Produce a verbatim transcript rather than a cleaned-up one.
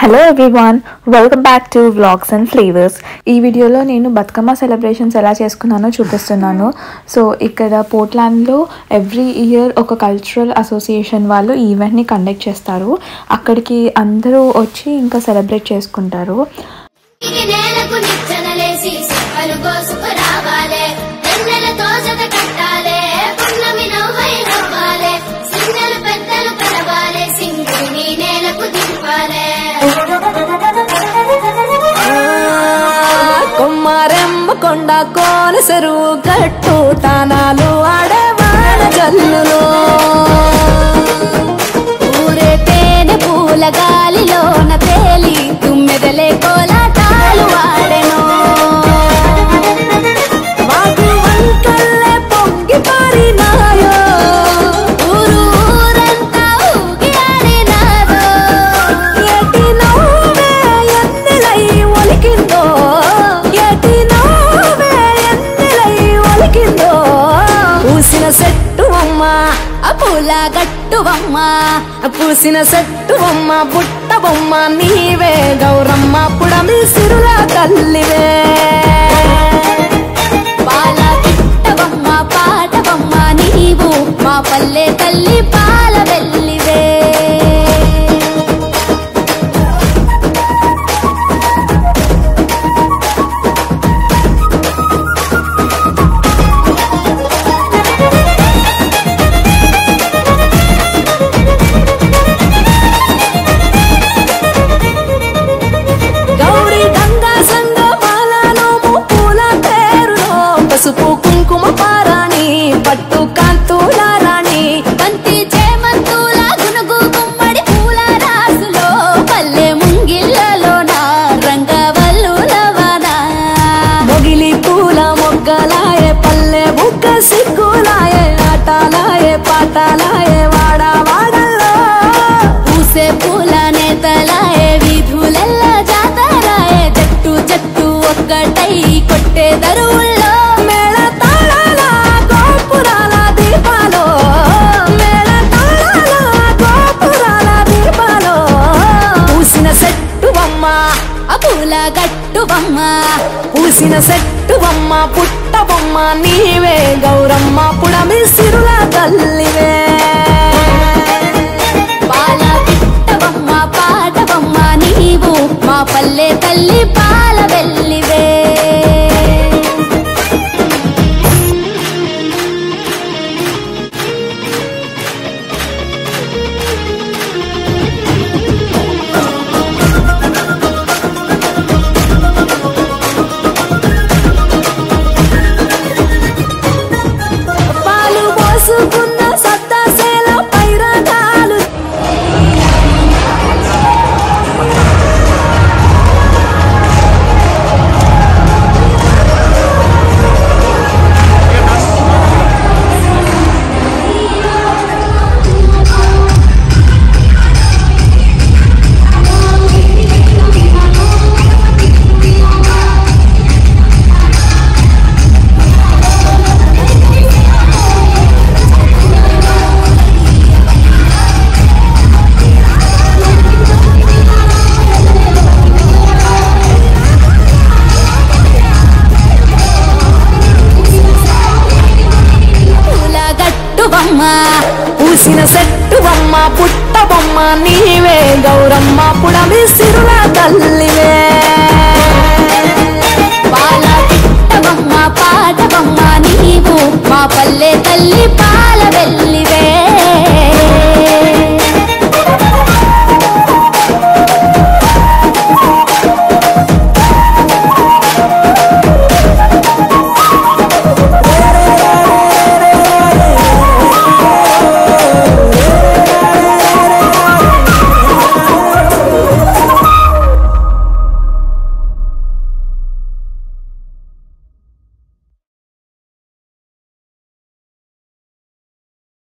Hello everyone welcome back to vlogs and flavours. ई video लो नेनु बतुकम्मा सेलिब्रेशन्स एला चेसुकुन्नानो चूपिस्तुन्नानु। सो इक्कड़ा पोर्टलैंड लो एव्री इयर ओक कल्चरल असोसिएशन वाळ्ळु ईवेंट नि कंडक्ट चेस्तारु। अक्कडिकी अंदरू वच्ची इंका सेलिब्रेट चेसुकुंटारु। కొండా కోనసరు గట్టు తానాలు ఆడవాళ్ళ జల్లులో ఊరే తేనె పూల గాలిలోన తేలి తుమ్మెదలే కోలాటాలు ఆడెను మాకు వంకల్లే పొంగి పారినాయో ఊరు ఊరంతా ఊగి ఆడినారో ఎటి నవ్వే ఎన్నెలై ఒలికిందో పూల గట్టువమ్మ పూసిన చెట్టువమ్మ పుట్టబొమ్మ నీవే గౌరమ్మ పుడమి సిరుల తల్లివే బాల పిట్టబొమ్మ పాటబొమ్మ నీవు మా పల్లె తల్లి పాల వెల్లివే పూసిన చెట్టువమ్మ పుట్టబొమ్మ నీవే గౌరమ్మ పుడమి సిరుల తల్లివే బాల పిట్టబొమ్మ పాటబొమ్మ నీవు మా పల్లె తల్లి పాల వెల్లివే పూసిన చెట్టువమ్మ పుట్టబొమ్మ నీవే గౌరమ్మ పుడమి సిరుల తల్లివే బాల పిట్టబొమ్మ పాటబొమ్మ నీవు మా పల్లె తల్లి।